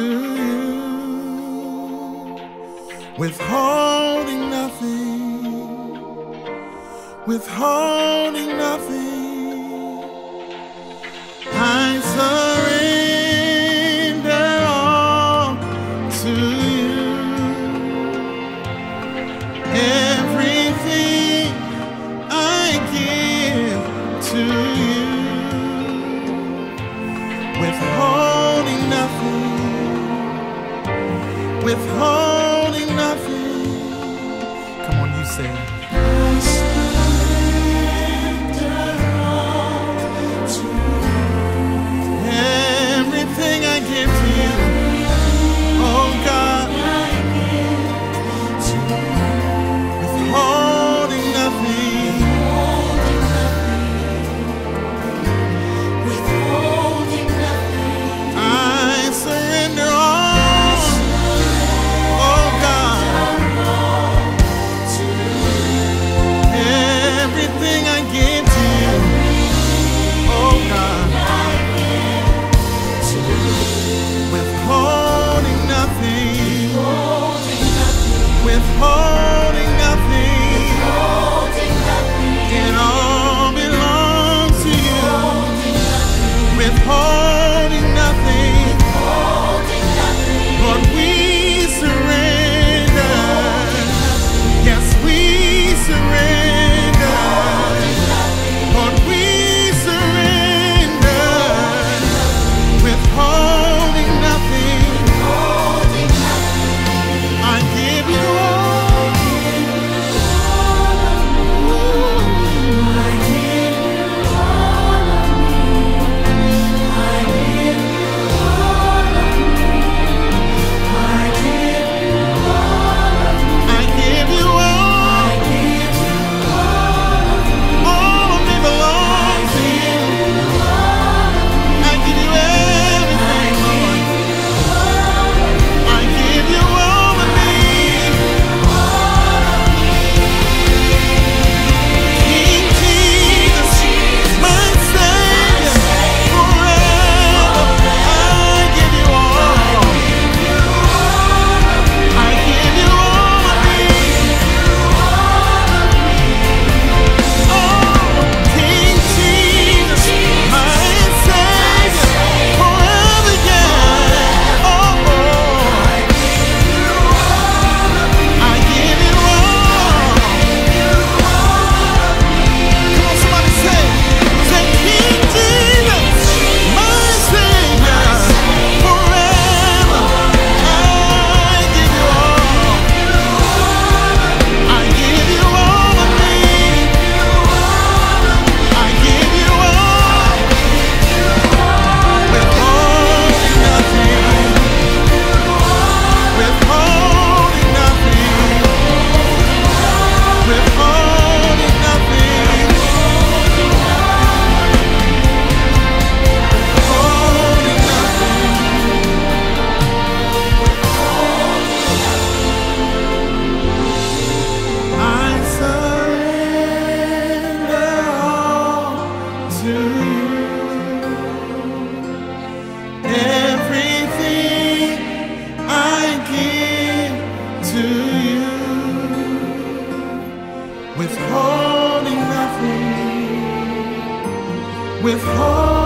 you, withholding nothing, withholding nothing. I surrender all to you. Everything I give to you, withholding. Withholding nothing. Come on, you say it. I surrender all to you. Everything I give to you. Oh God, I give to you. Withholding nothing. Withholding nothing. Withholding nothing. I surrender all. Withholding nothing, withholding.